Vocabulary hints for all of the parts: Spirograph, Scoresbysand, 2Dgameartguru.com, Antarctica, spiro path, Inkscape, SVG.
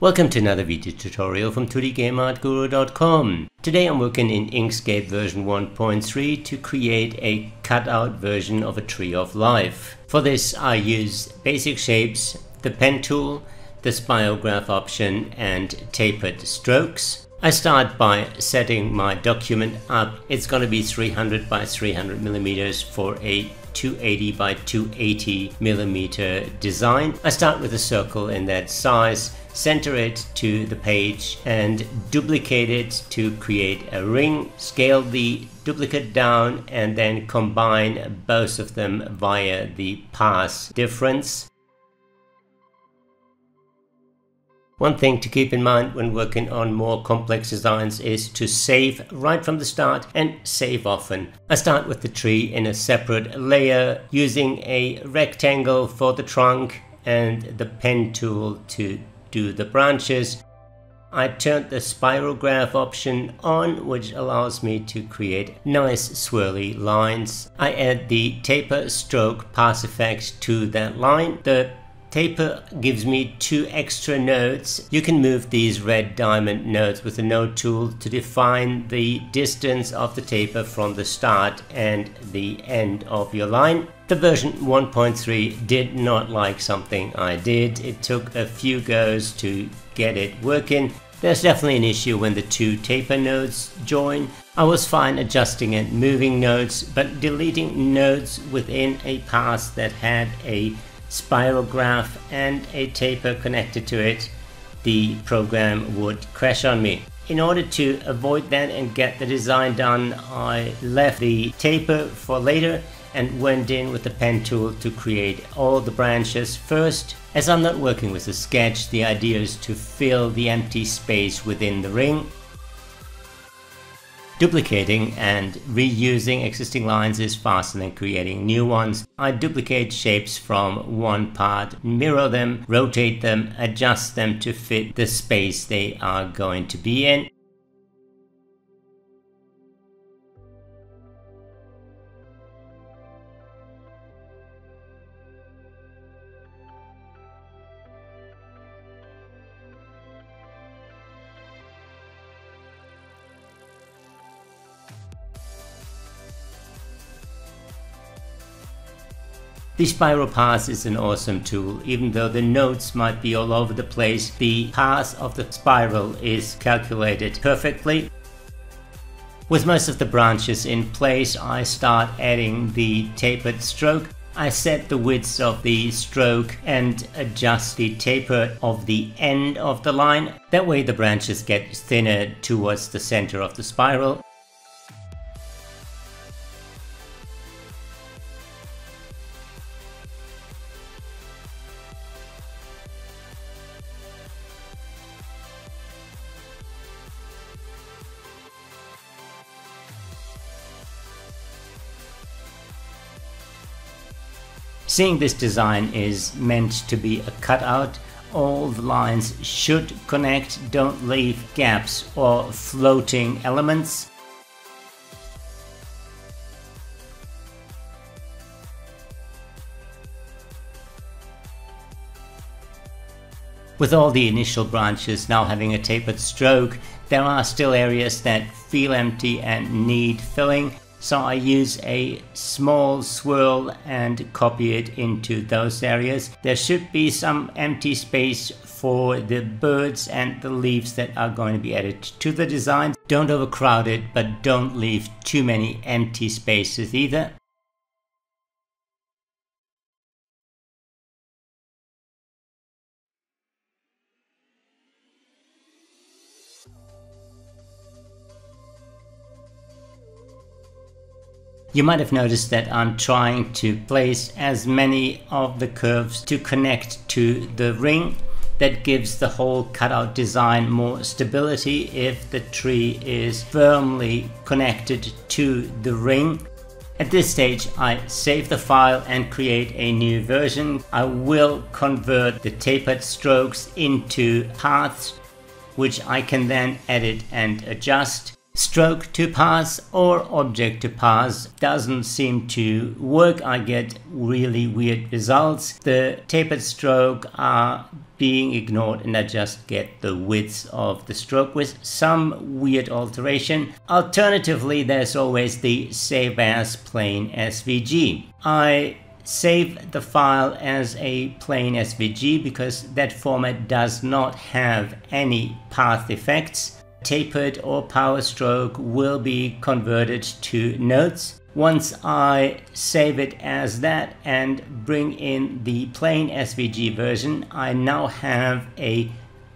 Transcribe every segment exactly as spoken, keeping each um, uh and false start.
Welcome to another video tutorial from two D game art guru dot com. Today I'm working in Inkscape version one point three to create a cutout version of a tree of life. For this I use basic shapes, the pen tool, the Spirograph option and tapered strokes. I start by setting my document up. It's going to be three hundred by three hundred millimeters for a two eighty by two eighty millimeter design. I start with a circle in that size, center it to the page and duplicate it to create a ring. Scale the duplicate down and then combine both of them via the pass difference. One thing to keep in mind when working on more complex designs is to save right from the start and save often. I start with the tree in a separate layer using a rectangle for the trunk and the pen tool to do the branches. I turned the Spirograph option on, which allows me to create nice swirly lines. I add the taper stroke pass effect to that line. The taper gives me two extra nodes. You can move these red diamond nodes with the node tool to define the distance of the taper from the start and the end of your line. The version one point three did not like something I did. It took a few goes to get it working. There's definitely an issue when the two taper nodes join. I was fine adjusting and moving nodes, but deleting nodes within a pass that had a Spirograph and a taper connected to it, the program would crash on me. In order to avoid that and get the design done, I left the taper for later and went in with the pen tool to create all the branches first. As I'm not working with a sketch, the idea is to fill the empty space within the ring. Duplicating and reusing existing lines is faster than creating new ones. I duplicate shapes from one part, mirror them, rotate them, adjust them to fit the space they are going to be in. The spiral pass is an awesome tool. Even though the nodes might be all over the place, the path of the spiral is calculated perfectly. With most of the branches in place, I start adding the tapered stroke. I set the width of the stroke and adjust the taper of the end of the line. That way the branches get thinner towards the center of the spiral. Seeing this design is meant to be a cutout, all the lines should connect, don't leave gaps or floating elements. With all the initial branches now having a tapered stroke, there are still areas that feel empty and need filling. So I use a small swirl and copy it into those areas. There should be some empty space for the birds and the leaves that are going to be added to the design. Don't overcrowd it, but don't leave too many empty spaces either. You might have noticed that I'm trying to place as many of the curves to connect to the ring. That gives the whole cutout design more stability if the tree is firmly connected to the ring. At this stage, I save the file and create a new version. I will convert the tapered strokes into paths, which I can then edit and adjust. Stroke to pass or object to pass doesn't seem to work. I get really weird results. The tapered stroke are being ignored and I just get the width of the stroke with some weird alteration. Alternatively, there's always the save as plain S V G. I save the file as a plain S V G because that format does not have any path effects. Tapered or power stroke will be converted to nodes. Once I save it as that and bring in the plain S V G version, I now have a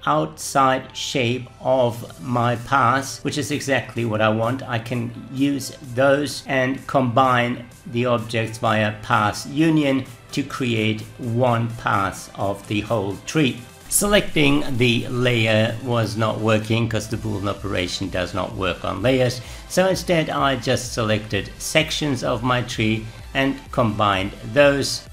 outside shape of my paths, which is exactly what I want. I can use those and combine the objects via path union to create one path of the whole tree. Selecting the layer was not working because the Boolean operation does not work on layers, so instead I just selected sections of my tree and combined those.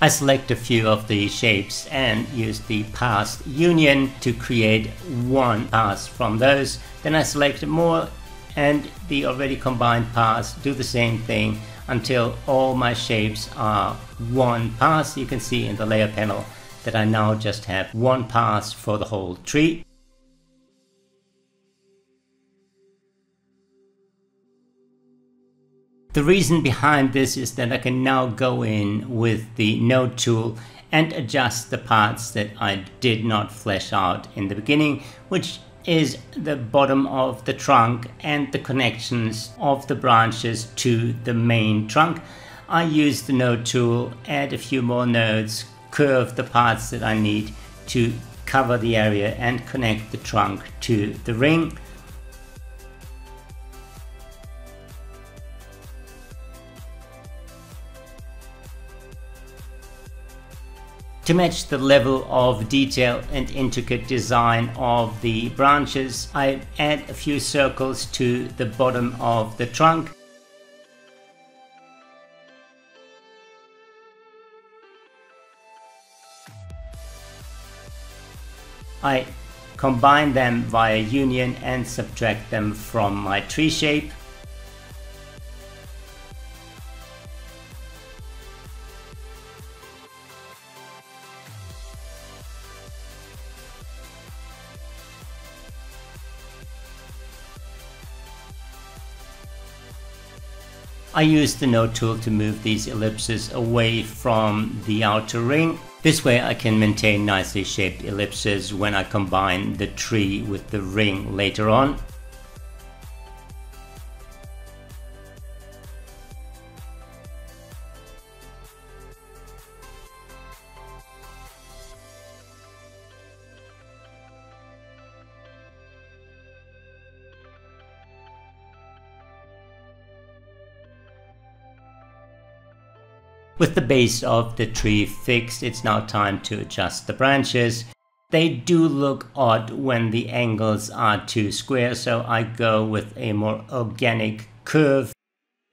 I select a few of the shapes and use the path union to create one path from those. Then I select more and the already combined paths do the same thing until all my shapes are one path. You can see in the layer panel that I now just have one path for the whole tree. The reason behind this is that I can now go in with the node tool and adjust the parts that I did not flesh out in the beginning, which is the bottom of the trunk and the connections of the branches to the main trunk. I use the node tool, add a few more nodes, curve the parts that I need to cover the area and connect the trunk to the ring. To match the level of detail and intricate design of the branches, I add a few circles to the bottom of the trunk. I combine them via union and subtract them from my tree shape. I use the node tool to move these ellipses away from the outer ring. This way I can maintain nicely shaped ellipses when I combine the tree with the ring later on. With the base of the tree fixed, it's now time to adjust the branches. They do look odd when the angles are too square, so I go with a more organic curve.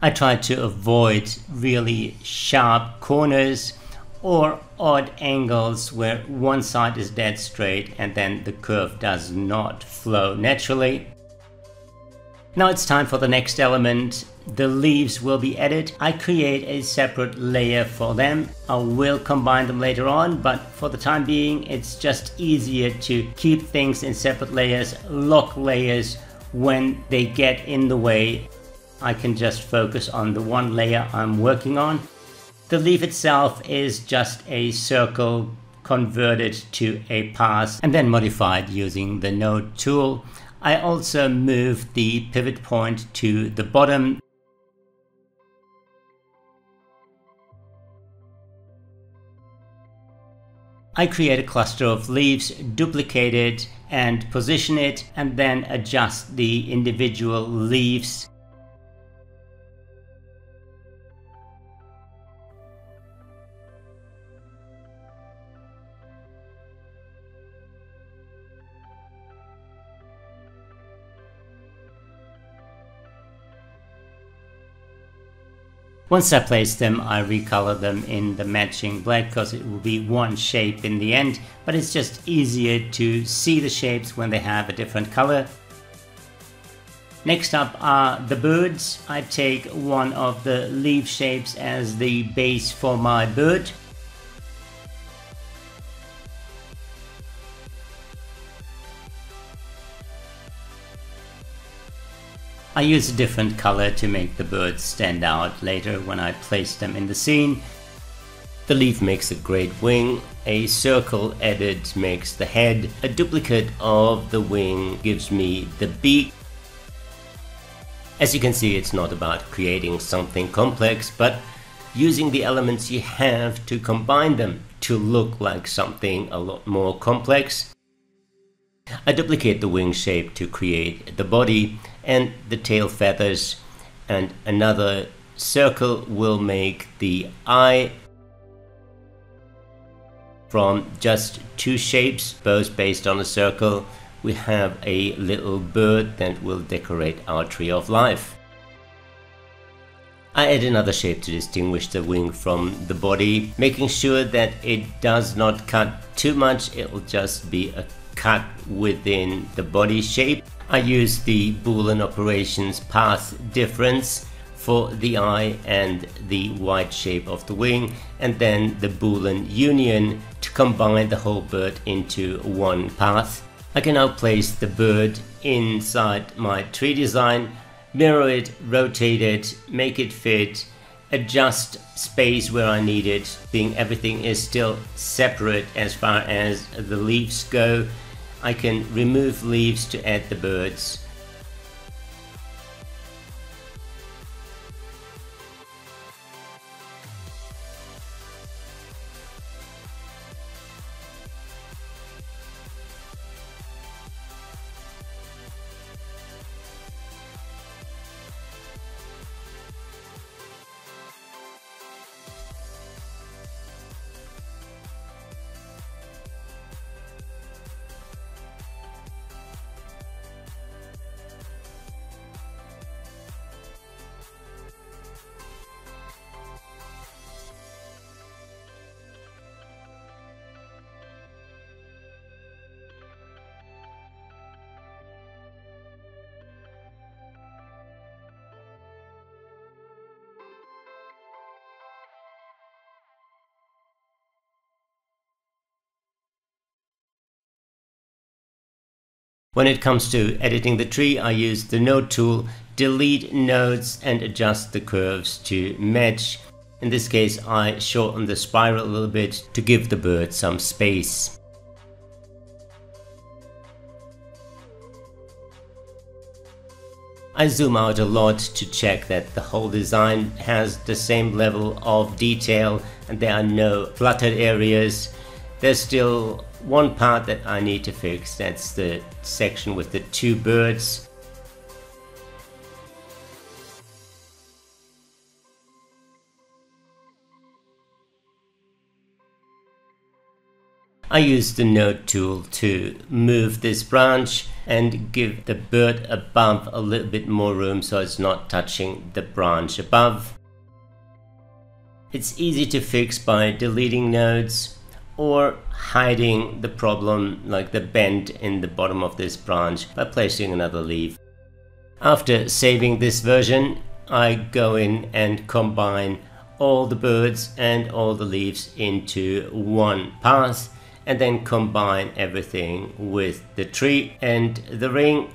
I try to avoid really sharp corners or odd angles where one side is dead straight and then the curve does not flow naturally. Now it's time for the next element. The leaves will be added. I create a separate layer for them. I will combine them later on, but for the time being, it's just easier to keep things in separate layers, lock layers when they get in the way. I can just focus on the one layer I'm working on. The leaf itself is just a circle converted to a path and then modified using the node tool. I also move the pivot point to the bottom. I create a cluster of leaves, duplicate it and position it, and then adjust the individual leaves. Once I place them, I recolor them in the matching black because it will be one shape in the end, but it's just easier to see the shapes when they have a different color. Next up are the birds. I take one of the leaf shapes as the base for my bird. I use a different color to make the birds stand out later when I place them in the scene. The leaf makes a great wing, a circle added makes the head, a duplicate of the wing gives me the beak. As you can see, it's not about creating something complex, but using the elements you have to combine them to look like something a lot more complex. I duplicate the wing shape to create the body and the tail feathers, and another circle will make the eye. From just two shapes, both based on a circle, we have a little bird that will decorate our tree of life. I add another shape to distinguish the wing from the body, making sure that it does not cut too much, it will just be a cut within the body shape. I use the Boolean operations path difference for the eye and the white shape of the wing, and then the Boolean union to combine the whole bird into one path. I can now place the bird inside my tree design, mirror it, rotate it, make it fit, adjust space where I need it, seeing everything is still separate as far as the leaves go. I can remove leaves to add the birds. When it comes to editing the tree, I use the node tool, delete nodes and adjust the curves to match. In this case, I shorten the spiral a little bit to give the bird some space. I zoom out a lot to check that the whole design has the same level of detail and there are no cluttered areas. There's still one part that I need to fix, that's the section with the two birds. I use the node tool to move this branch and give the bird above a little bit more room so it's not touching the branch above. It's easy to fix by deleting nodes or hiding the problem, like the bend in the bottom of this branch, by placing another leaf. After saving this version, I go in and combine all the birds and all the leaves into one path, and then combine everything with the tree and the ring.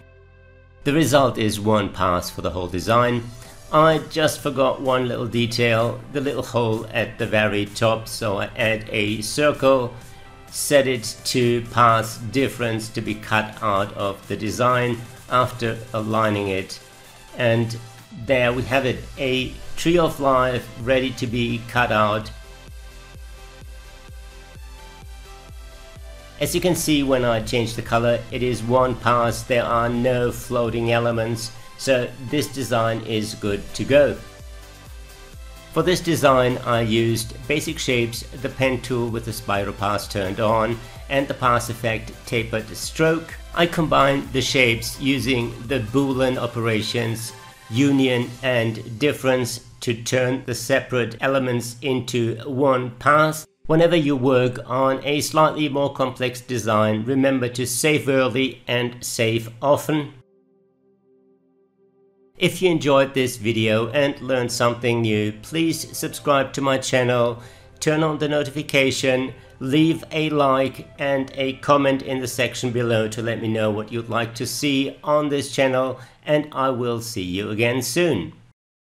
The result is one path for the whole design. I just forgot one little detail, the little hole at the very top, so I add a circle, set it to path difference to be cut out of the design after aligning it, and there we have it, a tree of life ready to be cut out. As you can see, when I change the color, it is one path, there are no floating elements. So this design is good to go. For this design, I used basic shapes, the pen tool with the spiral path turned on, and the path effect tapered stroke. I combined the shapes using the Boolean operations, union and difference, to turn the separate elements into one pass. Whenever you work on a slightly more complex design, remember to save early and save often. If you enjoyed this video and learned something new, please subscribe to my channel, turn on the notification, leave a like and a comment in the section below to let me know what you'd like to see on this channel, and I will see you again soon.